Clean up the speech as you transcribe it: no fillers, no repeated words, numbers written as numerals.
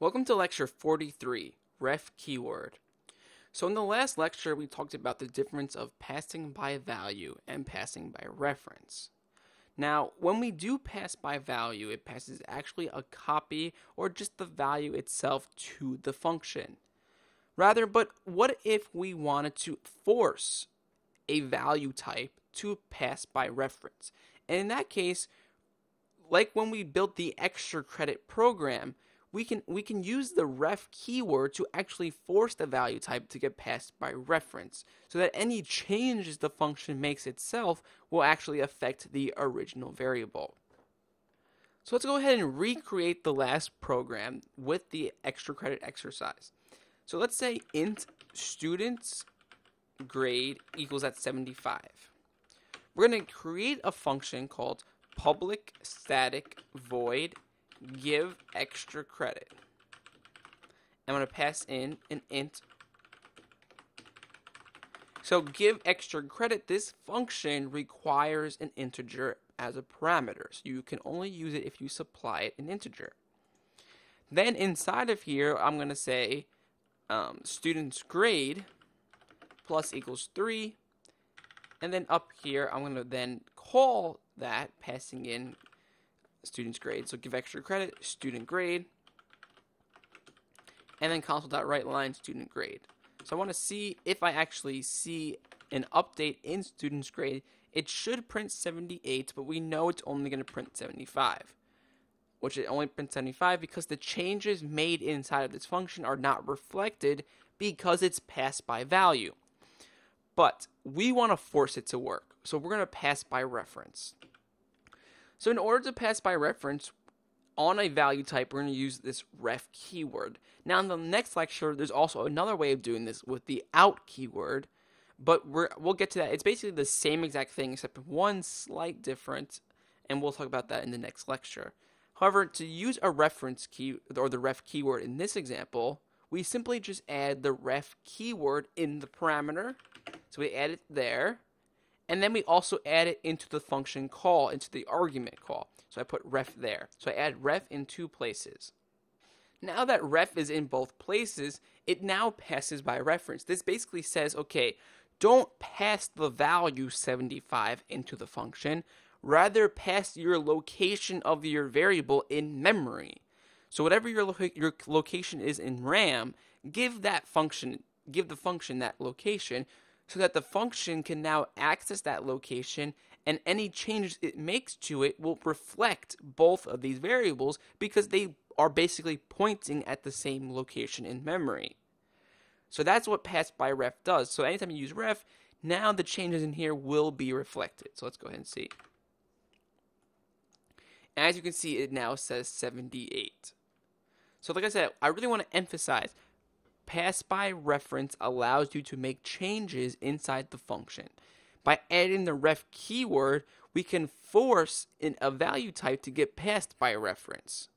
Welcome to lecture 43, Ref keyword. So in the last lecture, we talked about the difference of passing by value and passing by reference. Now, when we do pass by value, it passes actually a copy or just the value itself to the function. But what if we wanted to force a value type to pass by reference? And in that case, like when we built the extra credit program, we can use the ref keyword to actually force the value type to get passed by reference, so that any changes the function makes itself will actually affect the original variable. So let's go ahead and recreate the last program with the extra credit exercise. So let's say int student's grade equals at 75. We're going to create a function called public static void give extra credit. I'm going to pass in an int. So give extra credit, this function requires an integer as a parameter. So you can only use it if you supply it an integer. Then inside of here, I'm going to say student's grade plus equals 3. And then up here, I'm going to then call that passing in student's grade. So give extra credit, student grade, and then console.writeLine student grade. So I want to see if I actually see an update in student's grade. It should print 78, but we know it's only going to print 75, which it only prints 75 because the changes made inside of this function are not reflected because it's passed by value. But we want to force it to work, so we're going to pass by reference. So in order to pass by reference on a value type, we're going to use this ref keyword. Now in the next lecture, there's also another way of doing this with the out keyword, but we'll get to that. It's basically the same exact thing except one slight difference, and we'll talk about that in the next lecture. However, to use a reference key or the ref keyword in this example, we simply just add the ref keyword in the parameter. So we add it there. And then we also add it into the function call, into the argument call. So I put ref there. So I add ref in two places. Now that ref is in both places, it now passes by reference. This basically says, okay, don't pass the value 75 into the function. Rather, pass your location of your variable in memory. So whatever your location is in RAM, give the function that location, so that the function can now access that location, and any changes it makes to it will reflect both of these variables because they are basically pointing at the same location in memory. So that's what pass by ref does. So anytime you use ref, now the changes in here will be reflected. So let's go ahead and see. As you can see, it now says 78. So like I said, I really want to emphasize, pass by reference allows you to make changes inside the function. By adding the ref keyword, we can force a value type to get passed by reference.